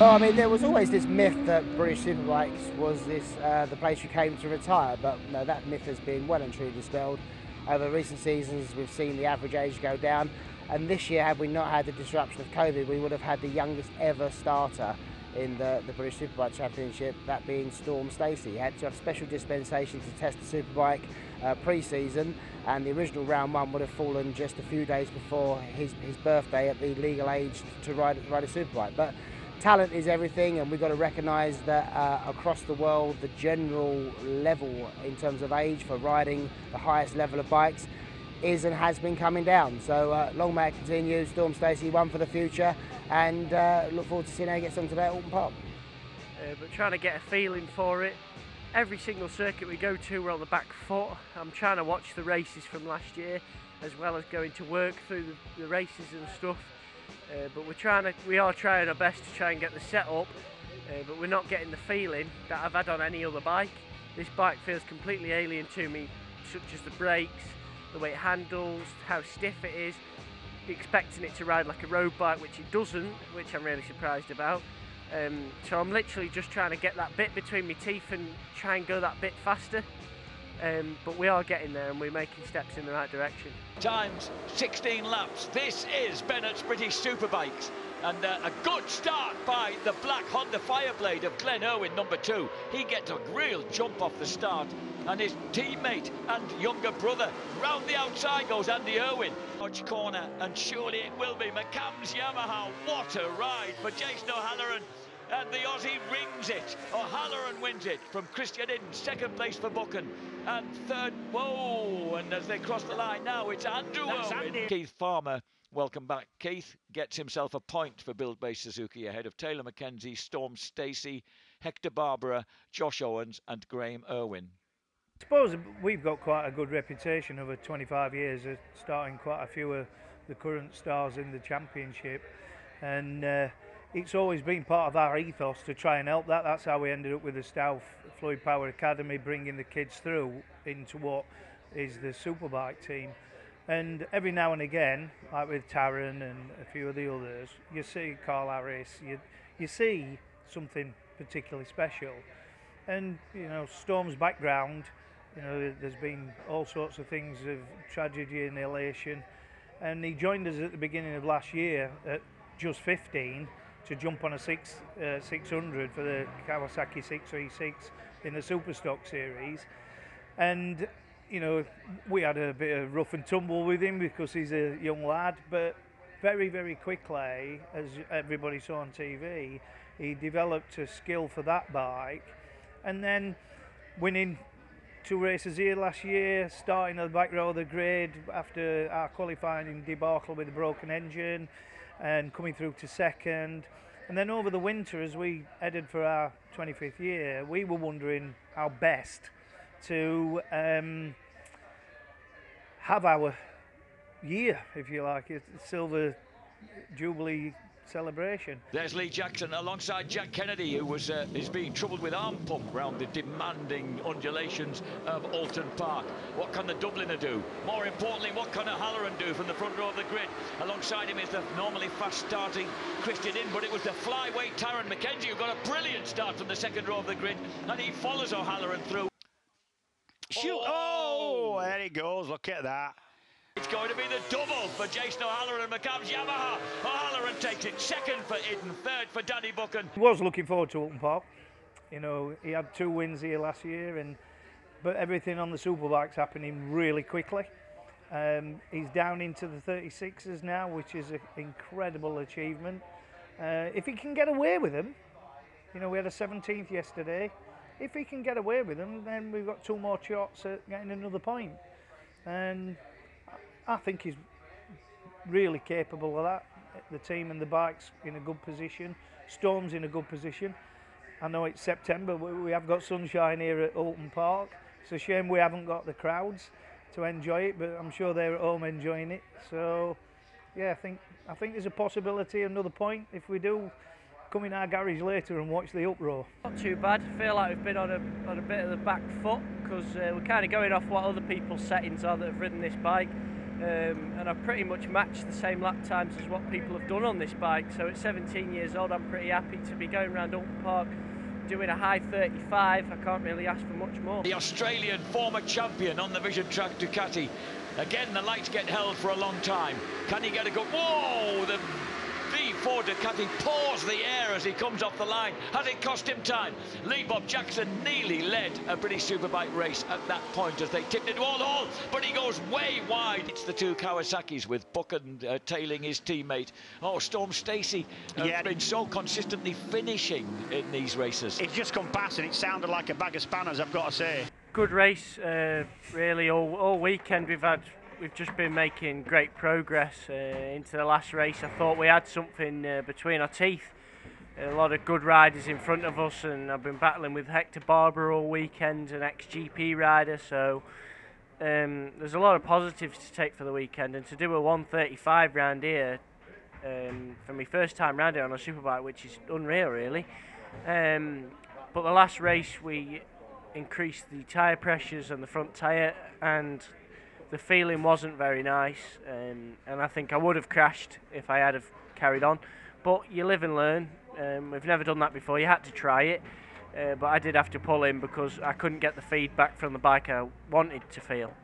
Well, I mean, there was always this myth that British Superbikes was this the place you came to retire, but no, that myth has been well and truly dispelled. Over recent seasons, we've seen the average age go down, and this year, had we not had the disruption of COVID, we would have had the youngest ever starter in the British Superbike Championship, that being Storm Stacey. He had to have special dispensation to test the Superbike pre-season, and the original round one would have fallen just a few days before his birthday at the legal age to ride a Superbike. But talent is everything, and we've got to recognise that across the world, the general level in terms of age for riding the highest level of bikes is and has been coming down. So long may it continue. Storm Stacey, one for the future, and look forward to seeing how he gets on today at Oulton Park. But trying to get a feeling for it. Every single circuit we go to, we're on the back foot. I'm trying to watch the races from last year, as well as going to work through the races and stuff. But we are trying our best to try and get the set up, but we're not getting the feeling that I've had on any other bike. This bike feels completely alien to me, such as the brakes, the way it handles, how stiff it is. Expecting it to ride like a road bike, which it doesn't, which I'm really surprised about. So I'm literally just trying to get that bit between my teeth and try and go that bit faster. But we are getting there, and we're making steps in the right direction. Times 16 laps. This is Bennetts British Superbikes, and a good start by the black Honda Fireblade of Glenn Irwin, number 2. He gets a real jump off the start, and his teammate and younger brother. Round the outside goes Andy Irwin. Large corner, and surely it will be McCambs Yamaha. What a ride for Jason O'Halloran. And the Aussie rings it. O'Halloran wins it from Christian Inden. Second place for Buchan. And third, whoa, and as they cross the line now, it's Andrew Owen. Keith Farmer, welcome back. Keith gets himself a point for build-based Suzuki ahead of Taylor McKenzie, Storm Stacey, Hector Barberá, Josh Owens and Graeme Irwin. I suppose we've got quite a good reputation over 25 years of starting quite a few of the current stars in the championship, and it's always been part of our ethos to try and help that. That's how we ended up with the Stauff Fluid Power Academy, bringing the kids through into what is the Superbike team. And every now and again, like with Tarran and a few of the others, you see Carl Harris, you see something particularly special. And, you know, Storm's background, you know, there's been all sorts of things of tragedy and elation. And he joined us at the beginning of last year at just 15, to jump on a 600 for the Kawasaki 636 in the Superstock series. And, you know, we had a bit of rough and tumble with him because he's a young lad, but very, very quickly, as everybody saw on TV, he developed a skill for that bike. And then winning 2 races here last year, starting on the back row of the grid after our qualifying debacle with a broken engine, and coming through to 2nd. And then over the winter, as we headed for our 25th year, we were wondering our best to have our year, if you like, a silver jubilee celebration. There's Lee Jackson alongside Jack Kennedy, who is being troubled with arm pump round the demanding undulations of Oulton Park. What can the Dubliner do? More importantly, what can O'Halloran do from the front row of the grid? Alongside him is the normally fast starting Christian Inden, but it was the flyweight Tarran MacKenzie who got a brilliant start from the second row of the grid, and he follows O'Halloran through. Shoot! Oh, there he goes, look at that. It's going to be the double for Jason O'Halloran and McCambs Yamaha. O'Halloran takes it, 2nd for Inden, 3rd for Danny Buchan. He was looking forward to Oulton Park. You know, he had 2 wins here last year, but everything on the Superbike's happening really quickly. He's down into the 36s now, which is an incredible achievement. If he can get away with them, you know, we had a 17th yesterday. If he can get away with them, then we've got 2 more shots at getting another point. And I think he's really capable of that. The team and the bike's in a good position. Storm's in a good position. I know it's September, but we have got sunshine here at Oulton Park. It's a shame we haven't got the crowds to enjoy it, but I'm sure they're at home enjoying it. So, yeah, I think there's a possibility of another point if we do come in our garage later and watch the uproar. Not too bad. I feel like we've been on a bit of the back foot because we're kind of going off what other people's settings are that have ridden this bike. and I've pretty much matched the same lap times as what people have done on this bike. So at 17 years old, I'm pretty happy to be going around Oulton Park doing a high 35. I can't really ask for much more. The Australian former champion on the Vision Track Ducati. Again, the lights get held for a long time. Can he get a go? Whoa! The V4 Ducati paws the air as he comes off the line. Has it cost him time? Lee Bob Jackson nearly led a British Superbike race at that point as they tipped it wall-to-wall, but he goes way wide. It's the two Kawasaki's with Buchan tailing his teammate. Oh, Storm Stacey been so consistently finishing in these races. It's just come past and it sounded like a bag of spanners, I've got to say. Good race, really. All weekend we've just been making great progress into the last race. I thought we had something between our teeth. A lot of good riders in front of us, and I've been battling with Hector Barberá all weekend, an ex-GP rider. So there's a lot of positives to take for the weekend, and to do a 135 round here for my first time round here on a superbike, which is unreal, really. But the last race we increased the tyre pressures on the front tyre, and the feeling wasn't very nice, and I think I would have crashed if I had have carried on, but you live and learn. We've never done that before. You had to try it, but I did have to pull in because I couldn't get the feedback from the bike I wanted to feel.